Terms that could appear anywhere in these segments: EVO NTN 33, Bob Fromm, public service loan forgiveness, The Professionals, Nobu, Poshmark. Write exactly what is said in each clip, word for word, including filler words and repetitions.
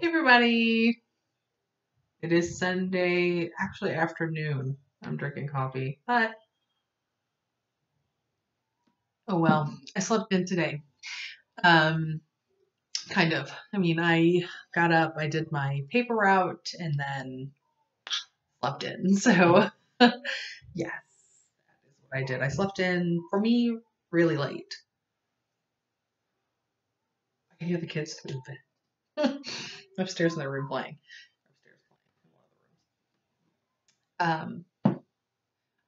Hey everybody, it is Sunday, actually afternoon. I'm drinking coffee, but oh well, I slept in today. Um, kind of. I mean, I got up, I did my paper route, and then slept in. So yes, that is what I did. I slept in, for me, really late. I can hear the kids through the upstairs in their room playing. Um, I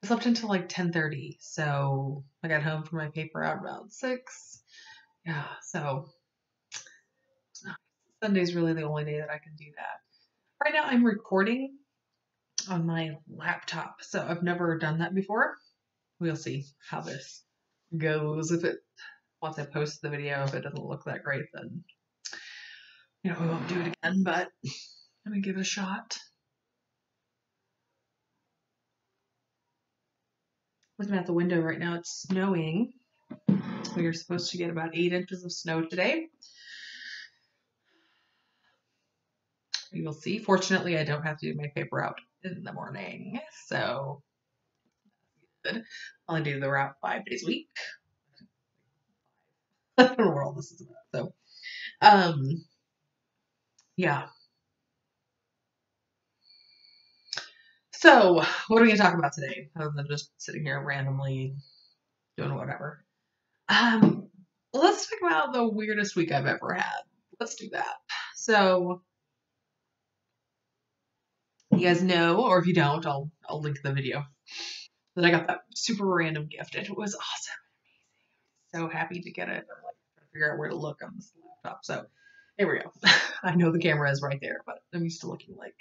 slept until like ten thirty, so I got home from my paper out around six. Yeah, so Sunday's really the only day that I can do that. Right now I'm recording on my laptop, so I've never done that before. We'll see how this goes. If it, once I post the video, if it doesn't look that great, then you know, we won't do it again, but I'm going to give it a shot. Looking out the window right now, it's snowing. We are supposed to get about eight inches of snow today. We will see. Fortunately, I don't have to do my paper route in the morning, so that's good. I'll only do the route five days a week. I don't know what all this is about, so. Um... Yeah. So, what are we going to talk about today? Other than just sitting here randomly doing whatever. Um, let's talk about the weirdest week I've ever had. Let's do that. So, you guys know, or if you don't, I'll, I'll link the video. Then I got that super random gift, and it was awesome. So happy to get it. I'm like trying to figure out where to look on this laptop. So, here we go. I know the camera is right there, but I'm used to looking like.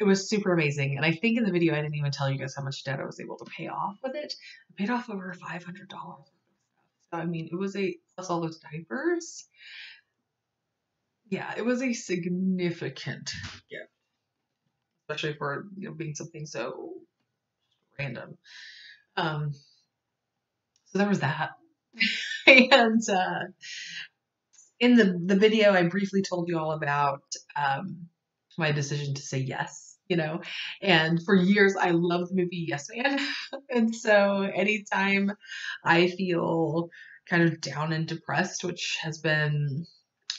It was super amazing. And I think in the video, I didn't even tell you guys how much debt I was able to pay off with it. I paid off over five hundred dollars. So, I mean, it was a, plus all those diapers. Yeah, it was a significant gift, especially for, you know, being something so random. Um, so there was that. And uh, in the, the video, I briefly told you all about um, my decision to say yes, you know, and for years, I loved the movie Yes Man. And so anytime I feel kind of down and depressed, which has been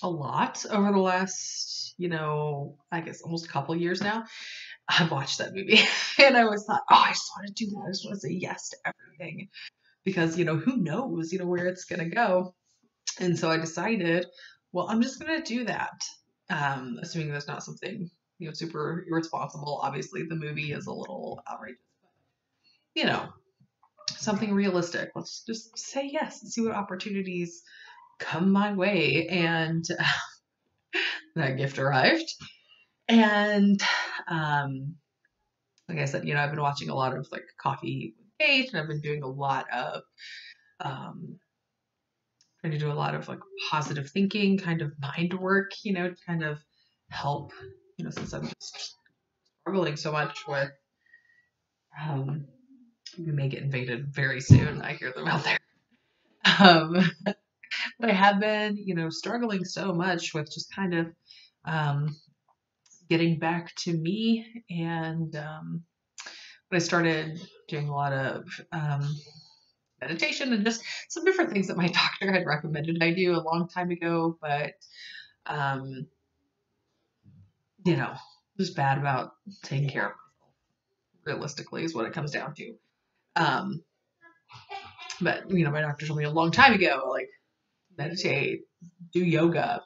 a lot over the last, you know, I guess almost a couple years now, I watched that movie and I always thought, oh, I just want to do that. I just want to say yes to everything. Because, you know, who knows, you know, where it's going to go. And so I decided, well, I'm just going to do that. Um, assuming there's not something, you know, super irresponsible. Obviously, the movie is a little outrageous, but, you know, something realistic. Let's just say yes and see what opportunities come my way. And uh, that gift arrived. And um, like I said, you know, I've been watching a lot of like coffee and I've been doing a lot of, um, trying to do a lot of like positive thinking, kind of mind work, you know, to kind of help, you know, since I'm just struggling so much with, um, we may get invaded very soon. I hear them out there. Um, but I have been, you know, struggling so much with just kind of, um, getting back to me and, um, I started doing a lot of um, meditation and just some different things that my doctor had recommended I do a long time ago, but, um, you know, just bad about taking care of myself, realistically, is what it comes down to. Um, but, you know, my doctor told me a long time ago, like, meditate, do yoga,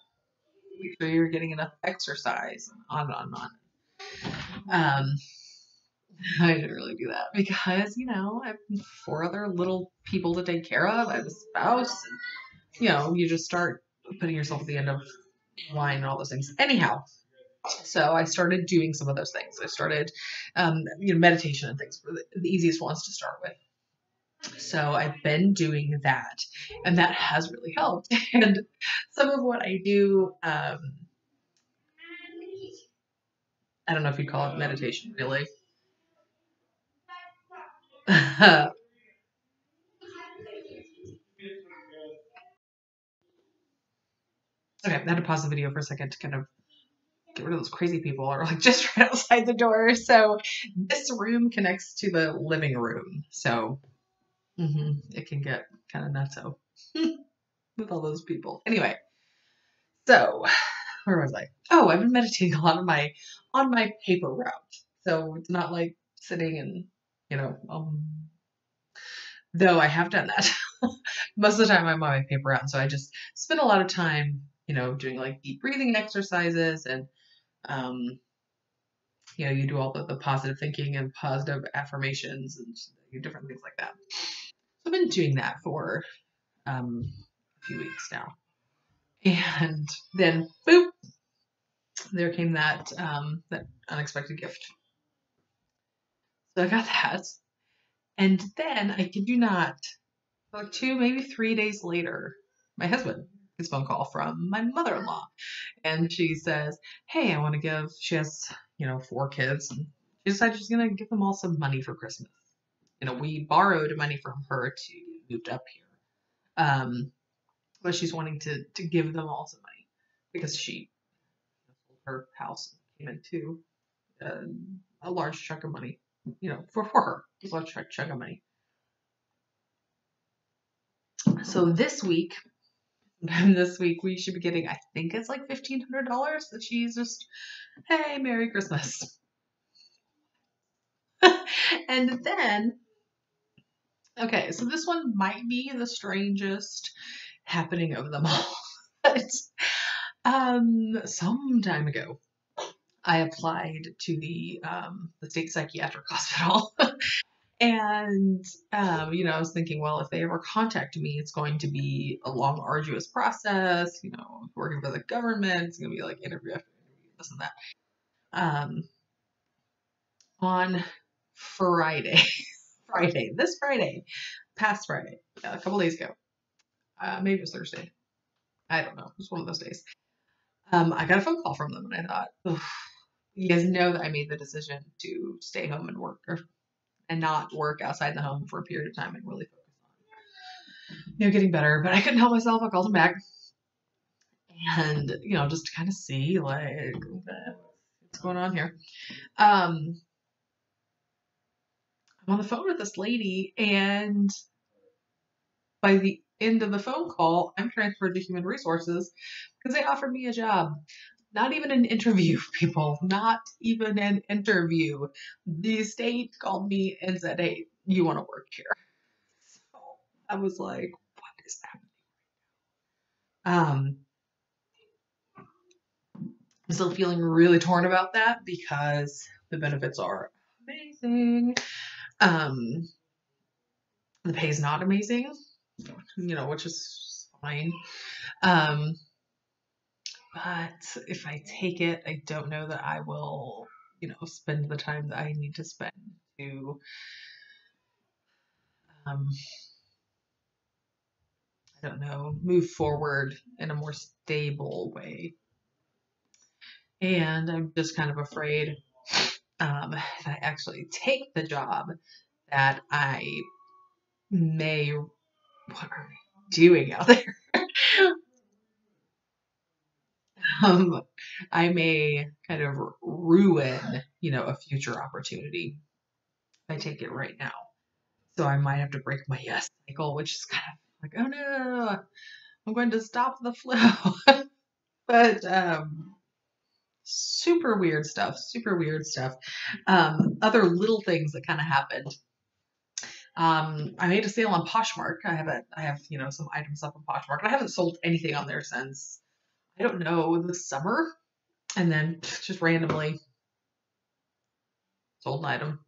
make sure you're getting enough exercise, and on and on and on. Um, I didn't really do that because, you know, I have four other little people to take care of. I have a spouse. And, you know, you just start putting yourself at the end of line and all those things. Anyhow, so I started doing some of those things. I started, um, you know, meditation and things were the easiest ones to start with. So I've been doing that, and that has really helped. And some of what I do, um, I don't know if you call it meditation, really. Okay, I had to pause the video for a second to kind of get rid of those crazy people that are like just right outside the door. So this room connects to the living room. So mm-hmm, it can get kind of nutso with all those people. Anyway, so where was I? Oh, I've been meditating a lot on my, on my paper route. So it's not like sitting and, you know, um, though I have done that. Most of the time I'm on my paper route. And so I just spend a lot of time, you know, doing like deep breathing exercises and, um, you know, you do all the, the positive thinking and positive affirmations and different things like that. So I've been doing that for, um, a few weeks now. And then boop, there came that, um, that unexpected gift. So I got that. And then I kid you not, like two, maybe three days later, my husband gets a phone call from my mother-in-law, and she says, "Hey, I want to give," she has, you know, four kids, and she decided she's going to give them all some money for Christmas. You know, we borrowed money from her to move up here. Um, but she's wanting to, to give them all some money because she sold her house and came into uh, a large chunk of money, you know, for, for her, a large chunk of money. So this week, and this week we should be getting, I think it's like fifteen hundred dollars that she's just, "Hey, Merry Christmas." And then, okay, so this one might be the strangest happening of them all. But, um, some time ago, I applied to the, um, the state psychiatric hospital. And, um, you know, I was thinking, well, if they ever contact me, it's going to be a long, arduous process, you know, working for the government, it's going to be like interview after interview, this and that. Um, on Friday, Friday, this Friday, past Friday, a couple days ago, uh, maybe it was Thursday. I don't know. It was one of those days. Um, I got a phone call from them and I thought, oof, you guys know that I made the decision to stay home and work, or and not work outside the home for a period of time and really focus on, you know, getting better. But I couldn't help myself. I called him back and, you know, just to kind of see like what's going on here. Um, I'm on the phone with this lady, and by the end of the phone call, I'm transferred to human resources because they offered me a job. Not even an interview, people. Not even an interview. The state called me and said, "Hey, you want to work here?" So I was like, what is happening? Um, I'm still feeling really torn about that because the benefits are amazing. Um, the pay is not amazing, you know, which is fine. Um, But if I take it, I don't know that I will, you know, spend the time that I need to spend to, um, I don't know, move forward in a more stable way. And I'm just kind of afraid, um, if I actually take the job, that I may, what are we doing out there? Um, I may kind of ruin, you know, a future opportunity if I take it right now. So I might have to break my yes cycle, which is kind of like, oh no, I'm going to stop the flow. But, um, super weird stuff, super weird stuff. Um, other little things that kind of happened. Um, I made a sale on Poshmark. I have a, I have, you know, some items up on Poshmark, and I haven't sold anything on there since, I don't know, the summer, and then just randomly sold an item.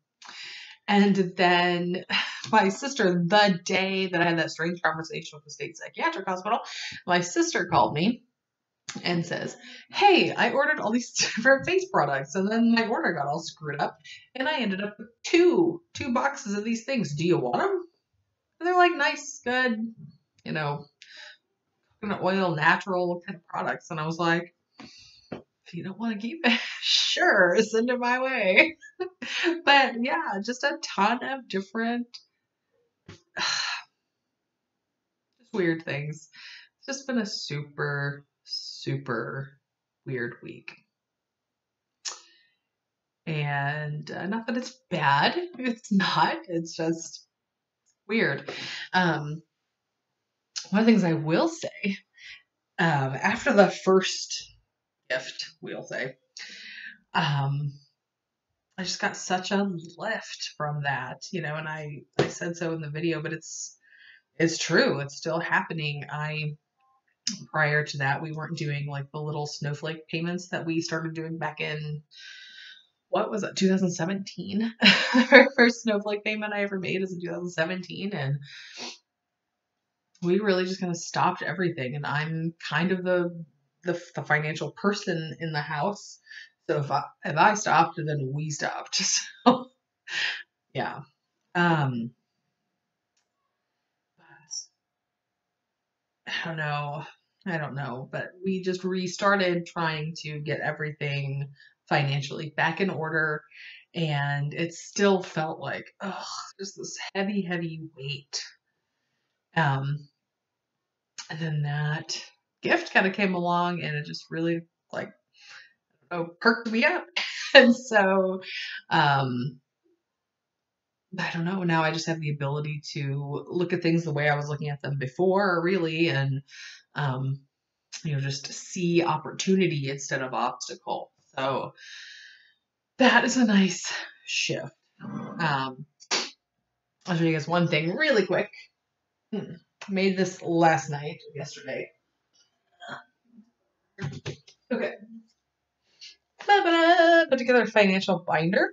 And then my sister, the day that I had that strange conversation with the state psychiatric hospital, my sister called me and says, "Hey, I ordered all these different face products, and then my order got all screwed up, and I ended up with two, two boxes of these things. Do you want them?" And they're like, nice, good, you know, oil, natural kind of products. And I was like, if you don't want to keep it, sure, send it my way. But yeah, just a ton of different uh, just weird things. It's just been a super, super super weird week. And uh, not that it's bad. It's not. It's just weird. Um, one of the things I will say, um, after the first gift, we'll say, um, I just got such a lift from that, you know, and I, I said so in the video, but it's, it's true. It's still happening. I, prior to that, we weren't doing like the little snowflake payments that we started doing back in, what was it? twenty seventeen. Our first snowflake payment I ever made is in two thousand seventeen. And we really just kind of stopped everything. And I'm kind of the, the, the financial person in the house. So if I, if I stopped, then we stopped. So yeah. Um, but I don't know. I don't know, but we just restarted trying to get everything financially back in order. And it still felt like, oh, just this heavy, heavy weight. Um, and then that gift kind of came along and it just really like, oh, perked me up. And so, um, I don't know. Now I just have the ability to look at things the way I was looking at them before, really. And, um, you know, just see opportunity instead of obstacle. So that is a nice shift. Um, I'll show you guys one thing really quick. Hmm. Made this last night, yesterday. Okay. Put together a financial binder,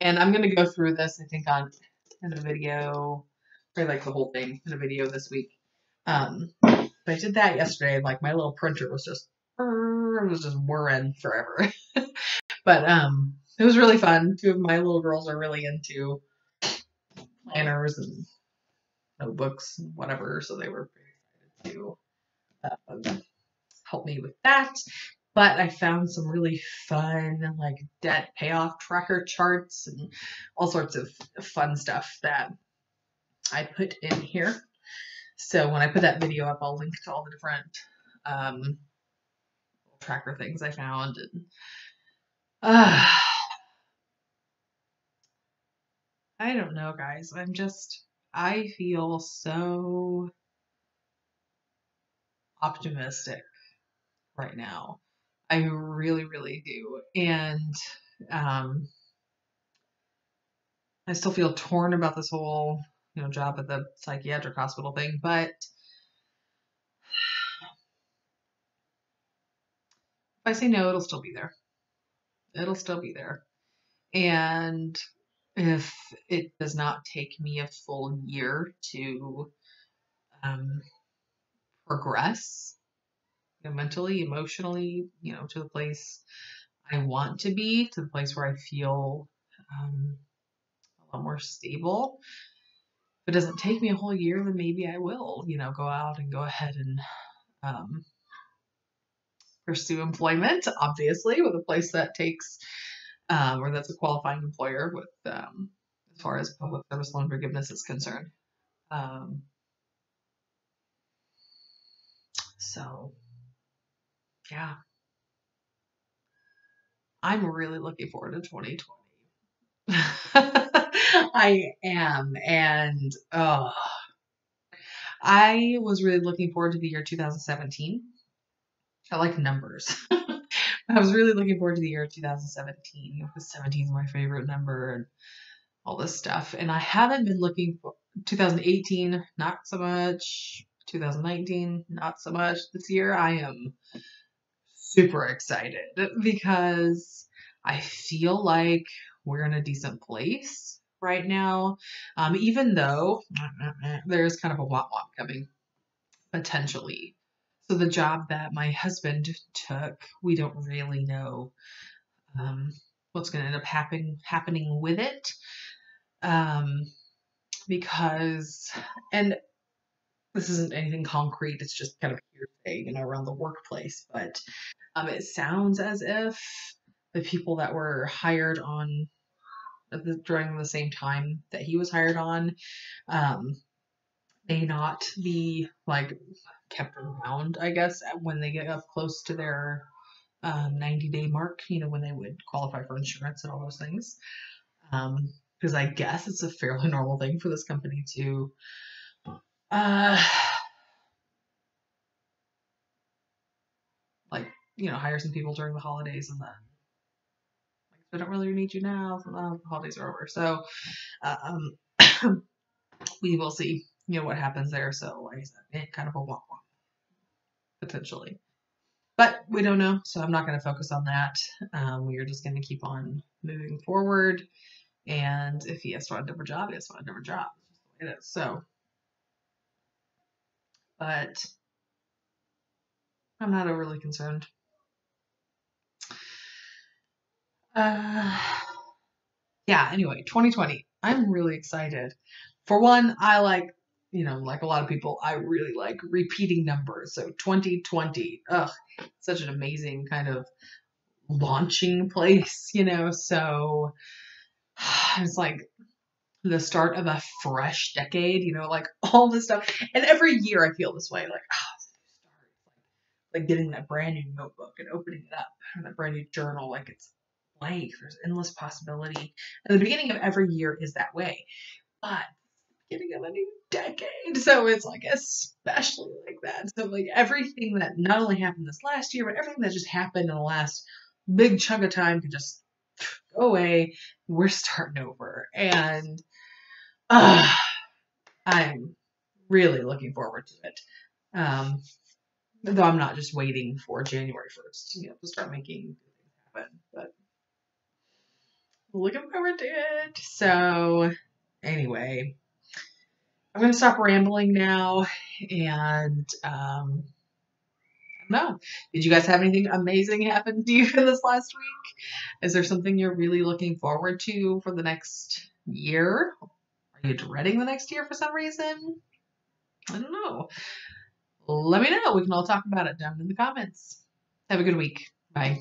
and I'm going to go through this, I think, on in a video, or like the whole thing in a video this week. Um, but I did that yesterday, and like my little printer was just, it was just whirring forever. But um, it was really fun. Two of my little girls are really into planners and notebooks and whatever, so they were excited to um, help me with that. But I found some really fun, like, debt payoff tracker charts and all sorts of fun stuff that I put in here. So when I put that video up, I'll link to all the different um, tracker things I found. And, uh, I don't know, guys. I'm just, I feel so optimistic right now. I really, really do. And um, I still feel torn about this whole, you know, job at the psychiatric hospital thing, but if I say no, it'll still be there. It'll still be there. And if it does not take me a full year to um, progress, you know, mentally, emotionally, you know, to the place I want to be, to the place where I feel um, a lot more stable. If it doesn't take me a whole year, then maybe I will, you know, go out and go ahead and um, pursue employment, obviously, with a place that takes, um, or that's a qualifying employer with, um, as far as public service loan forgiveness is concerned. Um, so... Yeah. I'm really looking forward to twenty twenty. I am. And uh, I was really looking forward to the year two thousand seventeen. I like numbers. I was really looking forward to the year two thousand seventeen. seventeen is my favorite number and all this stuff. And I haven't been looking for two thousand eighteen, not so much. two thousand nineteen, not so much. This year I am super excited because I feel like we're in a decent place right now. Um, even though there's kind of a womp womp coming potentially. So the job that my husband took, we don't really know um, what's going to end up happen, happening with it. Um, because, and this isn't anything concrete. It's just kind of hearsay, you know, around the workplace. But um, it sounds as if the people that were hired on at the, during the same time that he was hired on, um, may not be like kept around, I guess, when they get up close to their um, ninety day mark, you know, when they would qualify for insurance and all those things. Um, because I guess it's a fairly normal thing for this company to, uh, like, you know, hire some people during the holidays and then, like, they don't really need you now, so the holidays are over. So, um, we will see, you know, what happens there. So, like I said, kind of a womp womp, potentially. But we don't know, so I'm not going to focus on that. Um, we are just going to keep on moving forward. And if he has to find a different job, he has to find a different job. It is so. But I'm not overly concerned. Uh, yeah. Anyway, twenty twenty. I'm really excited. For one, I like, you know, like a lot of people, I really like repeating numbers. So twenty twenty. Ugh, such an amazing kind of launching place, you know. So. It's like the start of a fresh decade, you know, like all this stuff. And every year I feel this way, like, oh, like getting that brand new notebook and opening it up, and that brand new journal, like it's blank. There's endless possibility. And the beginning of every year is that way, but beginning of a new decade, so it's like especially like that. So like everything that not only happened this last year, but everything that just happened in the last big chunk of time could just go away. We're starting over, and uh, I'm really looking forward to it. Um, though I'm not just waiting for January first, you know, to start making things happen, but looking forward to it. So anyway, I'm going to stop rambling now, and um, no. Did you guys have anything amazing happen to you this last week? Is there something you're really looking forward to for the next year? Are you dreading the next year for some reason? I don't know. Let me know. We can all talk about it down in the comments. Have a good week. Bye.